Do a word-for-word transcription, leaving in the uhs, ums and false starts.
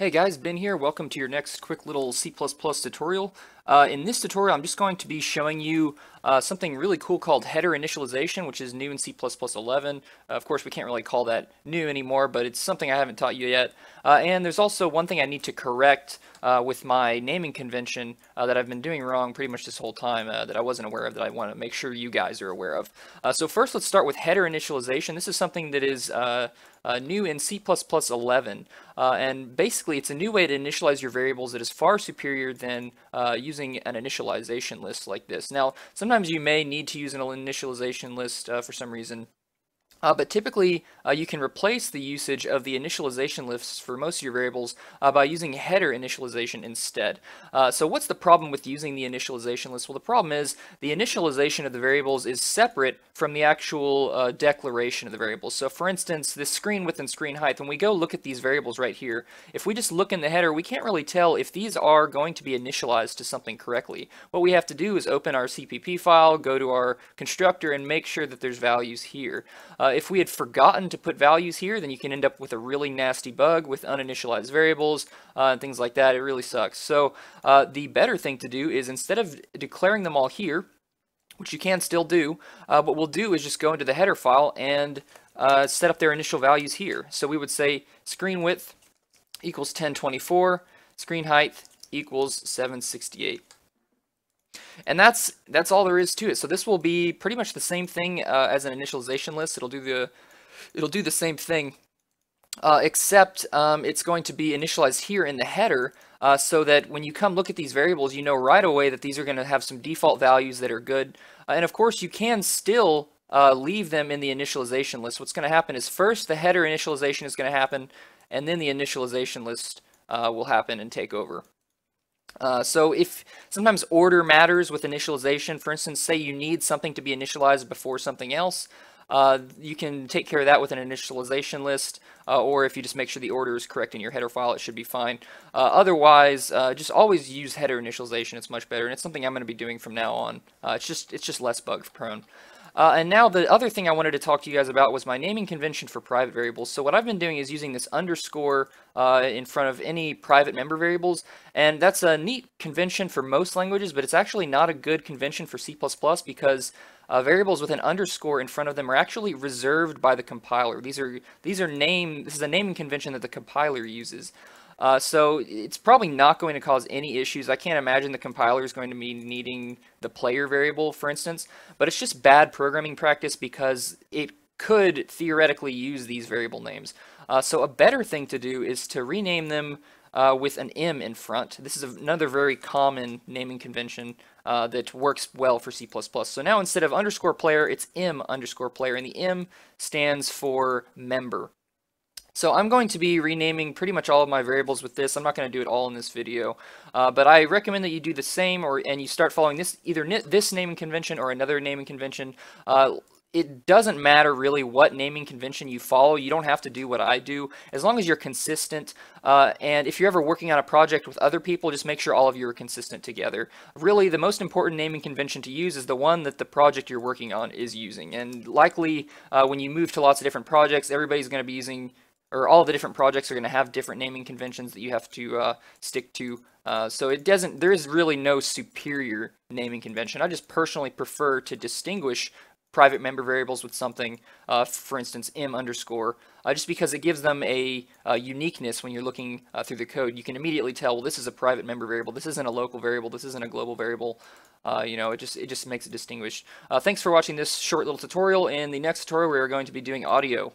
Hey guys, Ben here. Welcome to your next quick little C plus plus tutorial. Uh, in this tutorial, I'm just going to be showing you uh, something really cool called header initialization, which is new in C plus plus eleven. Uh, of course, we can't really call that new anymore, but it's something I haven't taught you yet. Uh, and there's also one thing I need to correct uh, with my naming convention uh, that I've been doing wrong pretty much this whole time uh, that I wasn't aware of, that I want to make sure you guys are aware of. Uh, so first, let's start with header initialization. This is something that is uh, uh, new in C plus plus eleven. Uh, and basically, it's a new way to initialize your variables that is far superior than uh, using an initialization list like this. Now, sometimes you may need to use an initialization list uh, for some reason, uh, but typically uh, you can replace the usage of the initialization lists for most of your variables uh, by using header initialization instead. Uh, so what's the problem with using the initialization list? Well, the problem is the initialization of the variables is separate from the actual uh, declaration of the variables. So for instance, this screen width and screen height, when we go look at these variables right here, if we just look in the header, we can't really tell if these are going to be initialized to something correctly. What we have to do is open our C P P file, go to our constructor, and make sure that there's values here. Uh, if we had forgotten to put values here, then you can end up with a really nasty bug with uninitialized variables uh, and things like that. It really sucks. So uh, the better thing to do is, instead of declaring them all here, which you can still do, uh, what we'll do is just go into the header file and uh, set up their initial values here. So we would say screen width equals ten twenty-four, screen height equals seven sixty-eight. And that's that's all there is to it. So this will be pretty much the same thing uh, as an initialization list. It'll do the it'll do the same thing, uh, except um, it's going to be initialized here in the header. Uh, so that when you come look at these variables, you know right away that these are going to have some default values that are good. Uh, and of course, you can still uh, leave them in the initialization list. What's going to happen is first the header initialization is going to happen, and then the initialization list uh, will happen and take over. Uh, so if sometimes order matters with initialization. For instance, say you need something to be initialized before something else, uh, you can take care of that with an initialization list, uh, or if you just make sure the order is correct in your header file, it should be fine. Uh, otherwise, uh, just always use header initialization. It's much better, and it's something I'm going to be doing from now on. Uh, it's just it's just less bug prone. Uh, and now the other thing I wanted to talk to you guys about was my naming convention for private variables. So what I've been doing is using this underscore uh, in front of any private member variables. And that's a neat convention for most languages, but it's actually not a good convention for C plus plus because uh, variables with an underscore in front of them are actually reserved by the compiler. These are, these are name, this is a naming convention that the compiler uses. Uh, so it's probably not going to cause any issues. I can't imagine the compiler is going to be needing the player variable, for instance, but it's just bad programming practice because it could theoretically use these variable names. Uh, so a better thing to do is to rename them uh, with an M in front. This is another very common naming convention uh, that works well for C plus plus. So now instead of underscore player, it's M underscore player, and the M stands for member. So I'm going to be renaming pretty much all of my variables with this. I'm not going to do it all in this video, uh, but I recommend that you do the same, or and you start following this either this naming convention or another naming convention. Uh, it doesn't matter really what naming convention you follow. You don't have to do what I do, as long as you're consistent. Uh, and if you're ever working on a project with other people, just make sure all of you are consistent together. Really, the most important naming convention to use is the one that the project you're working on is using. And likely, uh, when you move to lots of different projects, everybody's going to be using, or all the different projects are going to have different naming conventions that you have to uh, stick to. Uh, so it doesn't, there is really no superior naming convention. I just personally prefer to distinguish private member variables with something, uh, for instance, M underscore, uh, just because it gives them a, a uniqueness when you're looking uh, through the code. You can immediately tell, well, this is a private member variable. This isn't a local variable. This isn't a global variable. Uh, you know, it just, it just makes it distinguished. Uh, thanks for watching this short little tutorial. In the next tutorial, we are going to be doing audio.